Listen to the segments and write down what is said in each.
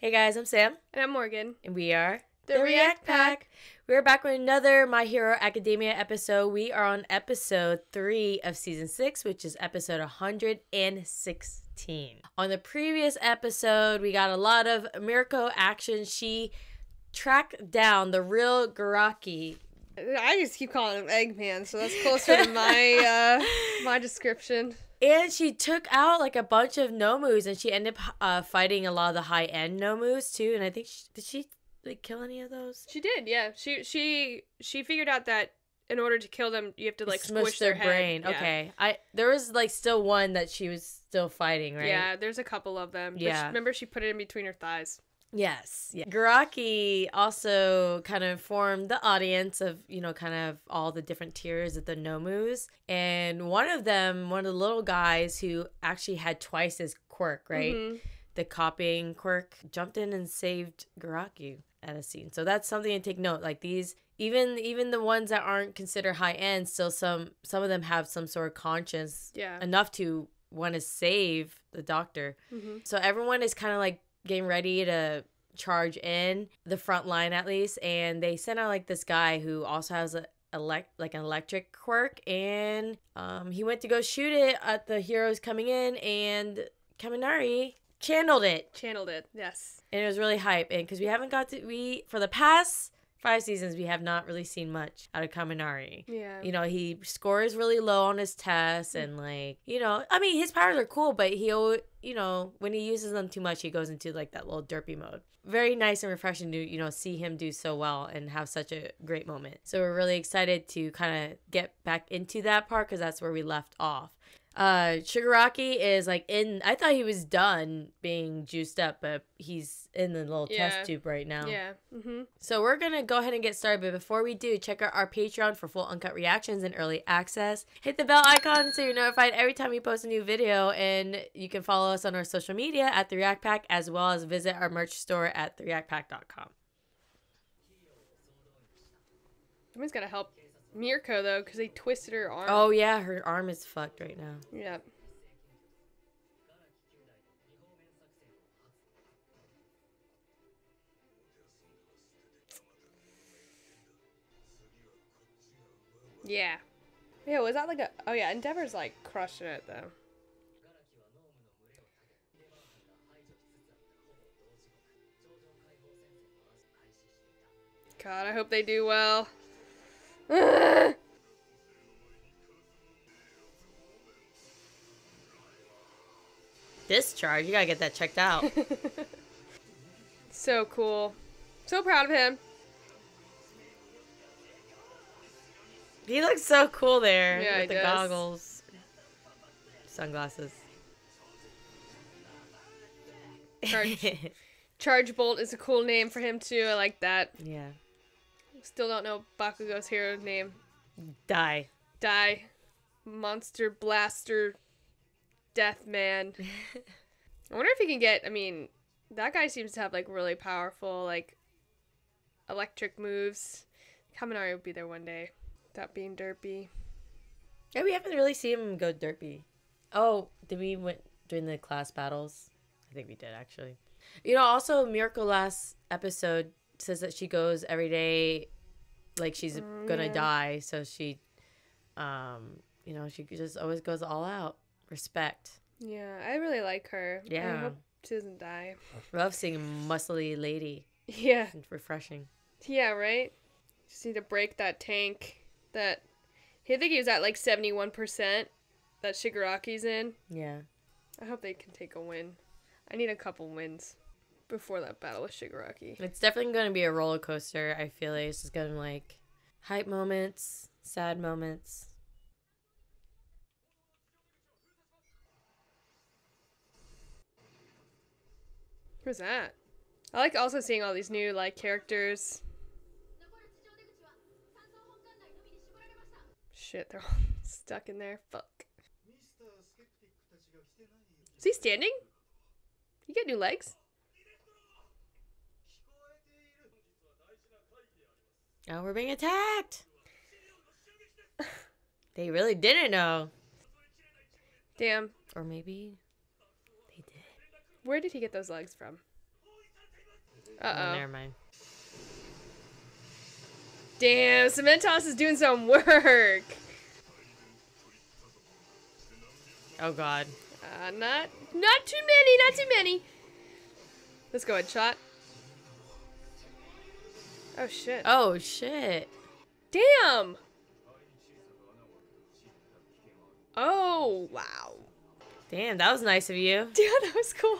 Hey guys, I'm Sam. And I'm Morgan. And we are The React Pack. We're back with another My Hero Academia episode. We are on episode 3 of season 6, which is episode 116. On the previous episode, we got a lot of Mirko action. She tracked down the real Garaki. I just keep calling him Eggman, so that's closer to my my description. And she took out like a bunch of Nomus, and she ended up fighting a lot of the high end Nomus too. And I think did she like kill any of those? She did, yeah. She figured out that in order to kill them, you have to like squish their brain. Head. Okay, yeah. There was like still one that she was still fighting, right? Yeah, there's a couple of them. Yeah, remember she put it in between her thighs. Yes. Yeah. Garaki also kind of informed the audience of, you know, kind of all the different tiers of the Nomus. And one of them, one of the little guys who actually had Twice his quirk, right? Mm-hmm. The copying quirk, jumped in and saved Garaki at a scene. So that's something to take note. Like these, even the ones that aren't considered high end, still some of them have some sort of conscience, yeah, enough to want to save the doctor. Mm-hmm. So everyone is kind of like getting ready to charge in the front line, at least, and they sent out like this guy who also has an electric quirk, and he went to go shoot it at the heroes coming in, and Kaminari channeled it, yes, and it was really hype. And because for the past 5 seasons we have not really seen much out of Kaminari. Yeah, you know, he scores really low on his tests, and like, you know, I mean, his powers are cool, but you know, when he uses them too much, he goes into like that little derpy mode. Very nice and refreshing to, you know, see him do so well and have such a great moment. So we're really excited to kind of get back into that part, because that's where we left off. Shigaraki is like in, I thought he was done being juiced up, but he's in the little test tube right now. Yeah. Mm-hmm. So we're going to go ahead and get started. But before we do, check out our Patreon for full uncut reactions and early access. Hit the bell icon so you're notified every time we post a new video. And you can follow us on our social media at The React Pack, as well as visit our merch store at TheReactPack.com. Someone's got to help Mirko, though, because they twisted her arm. Oh, yeah. Her arm is fucked right now. Yeah. Yeah. Yeah, was that like a... Oh, yeah. Endeavor's, like, crushing it, though. God, I hope they do well. Ugh. Discharge, you gotta get that checked out. So cool. So proud of him. He looks so cool there, yeah, with the goggles, sunglasses. Charge Bolt is a cool name for him too. I like that. Yeah. Still don't know Bakugo's hero name. Die. Monster Blaster. Death Man. I wonder if he can get, I mean, that guy seems to have, like, really powerful, like, electric moves. Kaminari would be there one day. Without being derpy. Yeah, we haven't really seen him go derpy. Oh, did we went during the class battles? I think we did, actually. You know, also, Mirko last episode says that she goes every day like she's gonna die, so she you know, she just always goes all out. Respect. Yeah, I really like her. Yeah, I hope she doesn't die. Love seeing a muscly lady. Yeah, it's refreshing. Yeah, right, just need to break that tank that I think he was at like 71% that Shigaraki's in. Yeah, I hope they can take a win. I need a couple wins before that battle with Shigaraki. It's definitely going to be a roller coaster. I feel like it's just going to be like hype moments, sad moments. Who's that? I like also seeing all these new like characters. Shit, they're all stuck in there. Fuck. Is he standing? You get new legs? Oh, we're being attacked. They really didn't know. Damn. Or maybe they did. Where did he get those legs from? Uh-oh. Never mind. Damn, Cementos is doing some work. Oh god. Not too many, not too many. Let's go, Edshot. Oh shit. Oh shit. Damn. Oh wow. Damn, that was nice of you. Yeah, that was cool.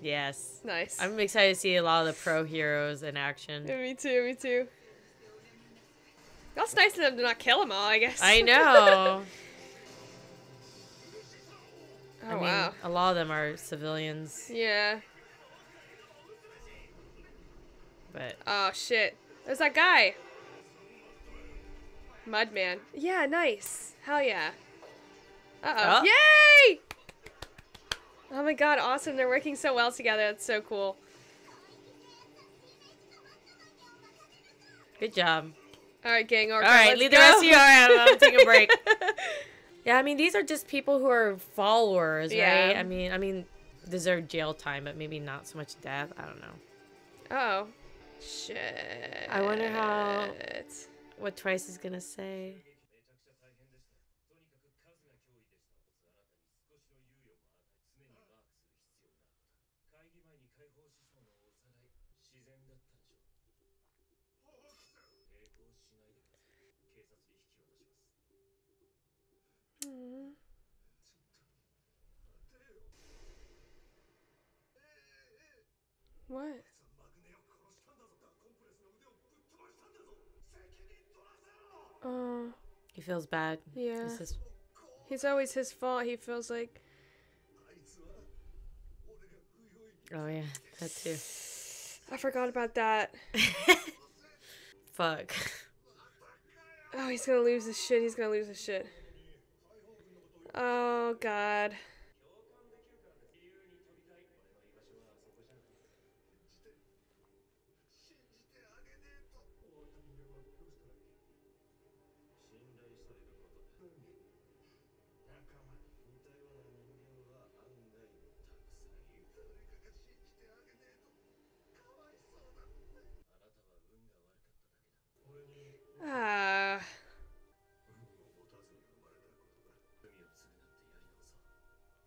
Yes. Nice. I'm excited to see a lot of the pro heroes in action. Yeah, me too, me too. That's nice of them to not kill them all, I guess. I know. Oh, I mean, wow. A lot of them are civilians. Yeah. But. Oh, shit. There's that guy. Mudman. Yeah, nice. Hell yeah. Uh-oh. Oh. Yay! Oh my god, awesome. They're working so well together. That's so cool. Good job. Alright, gang. Alright, leave the rest of you. Alright, I'm taking a break. Yeah, I mean, these are just people who are followers, right? I mean, deserve jail time, but maybe not so much death. I don't know. Uh oh. Shit. I wonder what Twice is gonna say. What? He feels bad. Yeah. It's always his fault, he feels like. Oh yeah, that too. I forgot about that. Fuck. Oh, he's gonna lose his shit, he's gonna lose his shit. Oh god.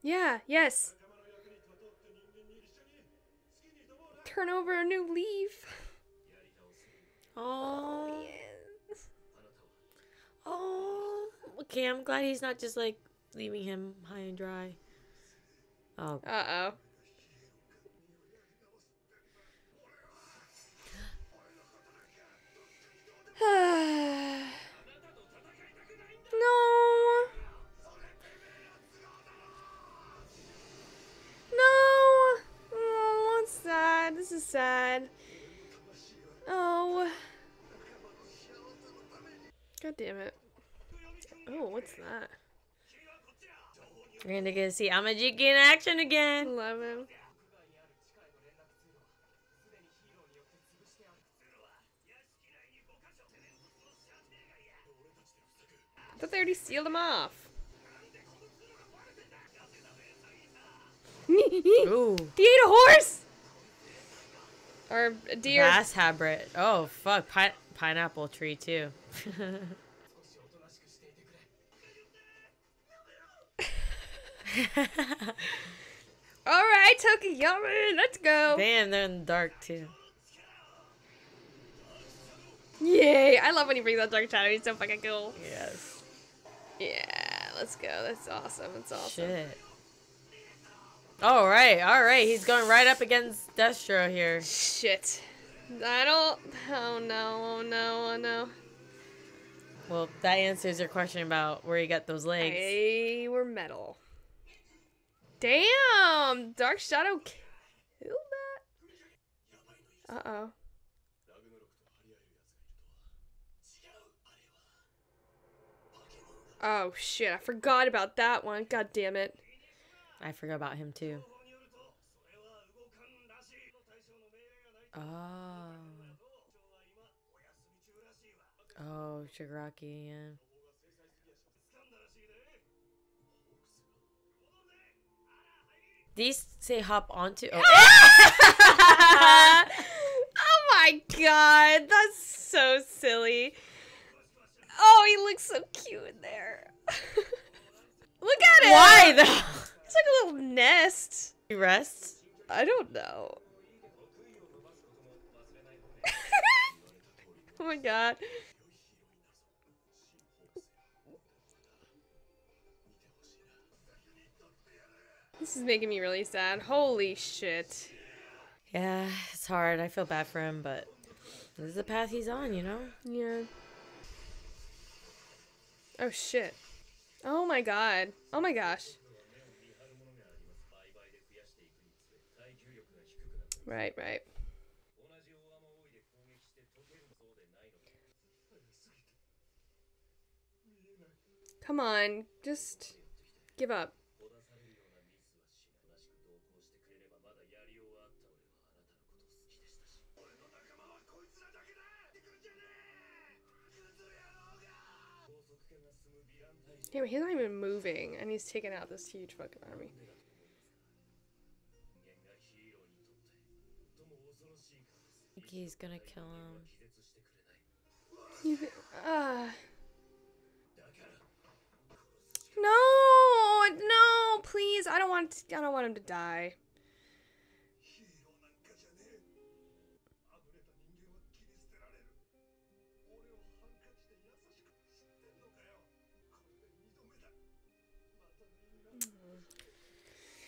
Yeah, yes. Turn over a new leaf. Oh. Yes. Oh. Okay, I'm glad he's not just like leaving him high and dry. Oh. Uh-oh. Sad. Oh. God damn it. Oh, what's that? We're gonna get to see Amajiki in action again. Love him. I thought they already sealed him off. Ooh. He ate a horse! Or a deer. Grass habit. Oh, fuck. Pineapple tree, too. Alright, Tokoyami, let's go. Damn, they're in the dark, too. Yay. I love when he brings out Dark Shadow. He's so fucking cool. Yes. Yeah, let's go. That's awesome. That's awesome. Shit. All right. He's going right up against Destro here. Shit. Oh no. Well, that answers your question about where you got those legs. They were metal. Damn! Dark Shadow killed that? Uh-oh. Oh, shit. I forgot about that one. God damn it. I forgot about him too. Oh. Oh, Shigaraki, yeah. these say hop onto. Oh, oh my god, that's so silly. Oh, he looks so cute in there. Look at it. Why though? It's like a little nest. He rests. I don't know. Oh my god. This is making me really sad. Holy shit. Yeah, it's hard. I feel bad for him, but this is the path he's on, you know? Yeah. Oh shit. Oh my god. Oh my gosh. Right, right. Come on, just give up. Damn, he's not even moving, and he's taking out this huge fucking army. I think he's gonna kill him. No, no, please! I don't want him to die.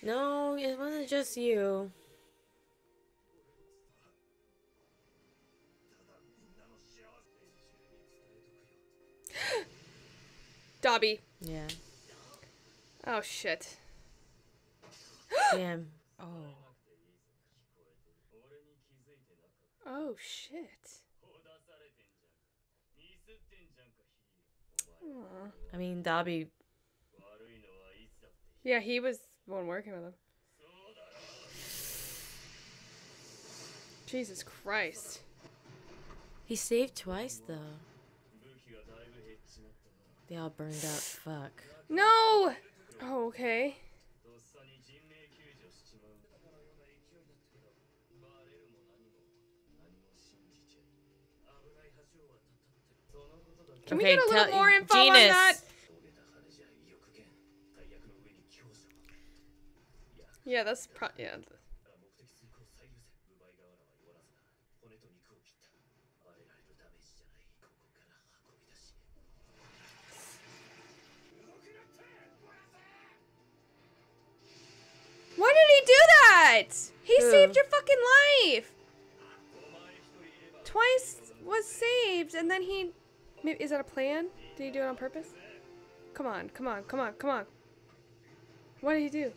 No, it wasn't just you. Dobby. Yeah. Oh shit. Damn. Oh. Oh shit. Aww. I mean, Dobby. Yeah, he was the one working with him. Jesus Christ. He saved twice though. They all burned up. Fuck. No. Oh, okay. Can we get a little more info on that? Yeah, that's probably, yeah. Why did he do that? He saved your fucking life. Twice was saved, and then he... Is that a plan? Did he do it on purpose? Come on, come on, come on, come on. What did he do?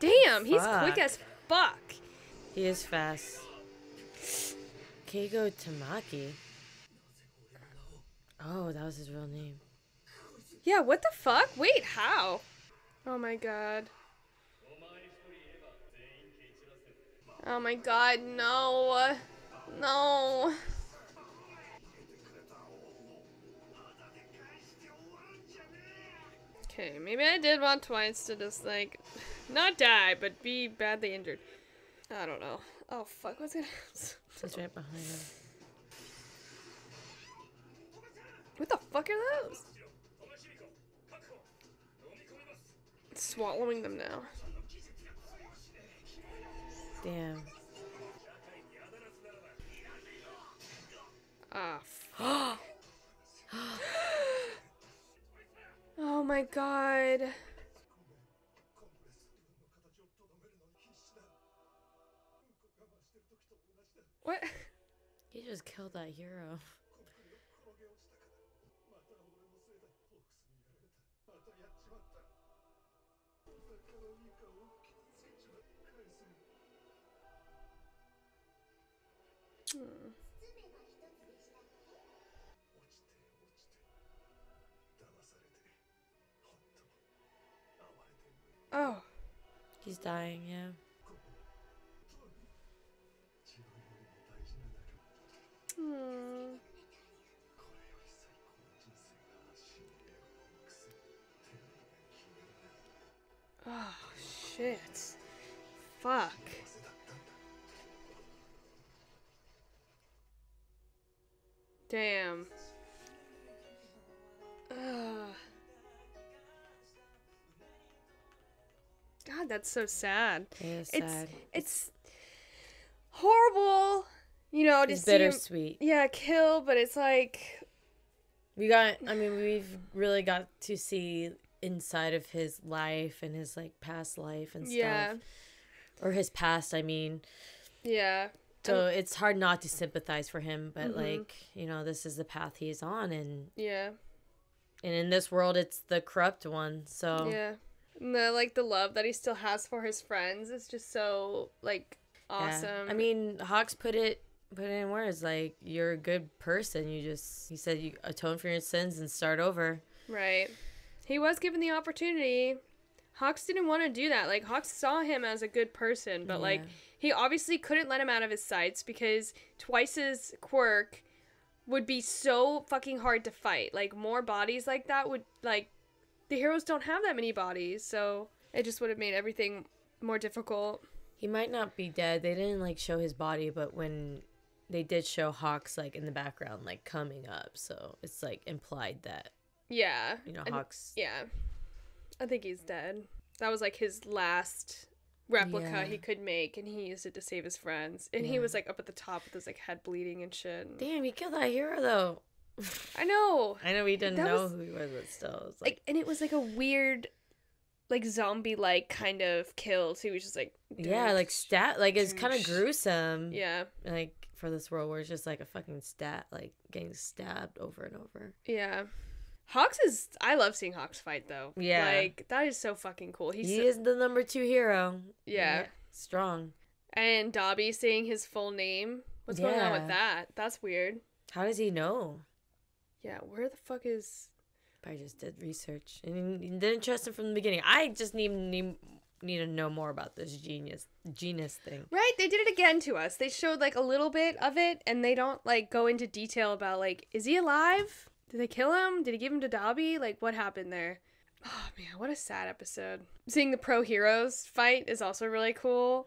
Damn, he's quick as fuck. He is fast. Keigo Tamaki. Oh, that was his real name. Yeah, what the fuck? Wait, how? Oh my god. Oh my god, no. No. Okay, maybe I did want Twice to just, like, not die, but be badly injured. I don't know. Oh fuck, what's gonna happen? It's right behind him. What the fuck are those? Swallowing them now. Damn. Ah. Oh, oh my god. What? He just killed that hero. Hmm. Oh. He's dying, yeah. Hmm. shit. Fuck. Damn. Ugh. God, that's so sad. It's horrible, you know, to see bittersweet. Yeah, kill, but it's like we've really got to see inside of his life and his like past life and stuff. Yeah. Or his past, I mean. Yeah. So it's hard not to sympathize for him, but like, you know, this is the path he's on, and yeah. And in this world it's the corrupt one, so yeah. And the, like, the love that he still has for his friends is just so, like, awesome. Yeah. I mean, Hawks put it in words, like, you're a good person. He said you atone for your sins and start over. Right. He was given the opportunity. Hawks didn't want to do that. Like, Hawks saw him as a good person, but, like, he obviously couldn't let him out of his sights because Twice's quirk would be so fucking hard to fight. Like, more bodies like that would, like... The heroes don't have that many bodies, so it just would have made everything more difficult. He might not be dead. They didn't, like, show his body, but when they did show Hawks, like, in the background, like, coming up, so it's, like, implied that. Yeah. You know, Hawks. Yeah. I think he's dead. That was, like, his last replica he could make, and he used it to save his friends. And he was, like, up at the top with his, like, head bleeding and shit. Damn, he killed that hero, though. I know he didn't know who he was, but still was like... And it was like a weird, like, zombie like kind of kill too. He was just like it's kind of gruesome, like, for this world where it's just like a fucking stat, like, getting stabbed over and over. Hawks is... I love seeing Hawks fight, though. Like, that is so fucking cool. He is the #2 hero. Strong. And Dobby saying his full name, what's going on with that? That's weird. How does he know? Yeah, where the fuck is... I just did research. And he didn't trust him from the beginning. I just need to know more about this genus thing. Right, they did it again to us. They showed, like, a little bit of it, and they don't, like, go into detail about, like, is he alive? Did they kill him? Did he give him to Dobby? Like, what happened there? Oh, man, what a sad episode. Seeing the pro-heroes fight is also really cool.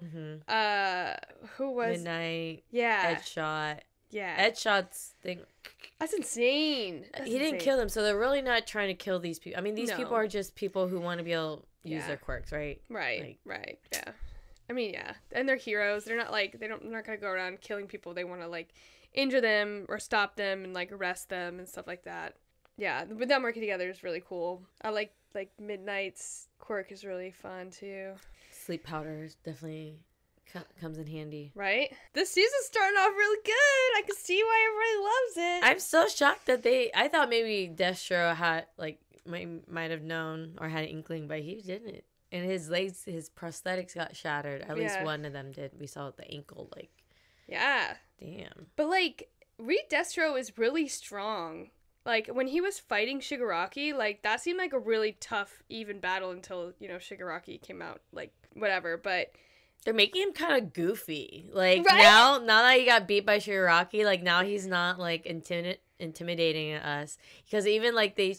Who was... Midnight. Yeah. Edshot. Yeah. Edshot's thing... That's insane. He didn't kill them, so they're really not trying to kill these people. I mean, these people are just people who want to be able to use their quirks, right? Right, like, right, yeah. I mean, yeah. And they're heroes. They're not, like, they're not going to go around killing people. They want to, like, injure them or stop them and, like, arrest them and stuff like that. Yeah, with them working together is really cool. I like, Midnight's quirk is really fun, too. Sleep powder definitely... comes in handy. Right? This season's starting off really good. I can see why everybody loves it. I'm so shocked that I thought maybe Destro had, like, might have known or had an inkling, but he didn't. And his legs, his prosthetics got shattered. At least one of them did. We saw the ankle, like... Yeah. Damn. But, like, Redestro is really strong. Like, when he was fighting Shigaraki, like, that seemed like a really tough, even battle until, you know, Shigaraki came out, like, whatever. But... They're making him kind of goofy. Like, right? now that he got beat by Shigaraki, like, now he's not, like, intimidating us. Because even, like, they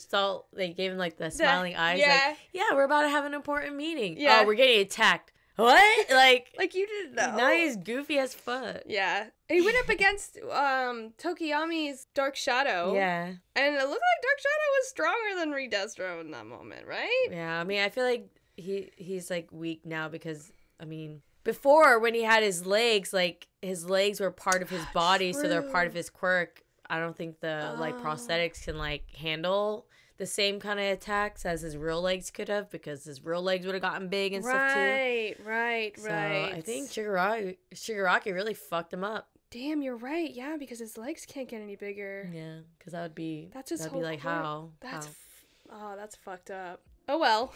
gave him, like, the smiling eyes. Yeah. Like, yeah, we're about to have an important meeting. Yeah. Oh, we're getting attacked. What? Like, like, you didn't know. Now he's goofy as fuck. Yeah. And he went up against Tokoyami's Dark Shadow. Yeah. And it looked like Dark Shadow was stronger than Redestro in that moment, right? Yeah, I mean, I feel like he's, like, weak now because, I mean... Before, when he had his legs, like, his legs were part of his body, so they're part of his quirk. I don't think the, like, prosthetics can, like, handle the same kind of attacks as his real legs could have, because his real legs would have gotten big and stuff, too. Right. So I think Shigaraki really fucked him up. Damn, you're right. Yeah, because his legs can't get any bigger. Yeah, because that would be... That's his whole like, quirk. How? That's... How? That's fucked up. Oh, well.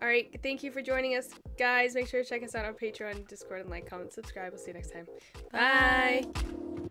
All right, thank you for joining us, guys. Make sure to check us out on Patreon, Discord, and like, comment, subscribe. We'll see you next time. Bye. Bye.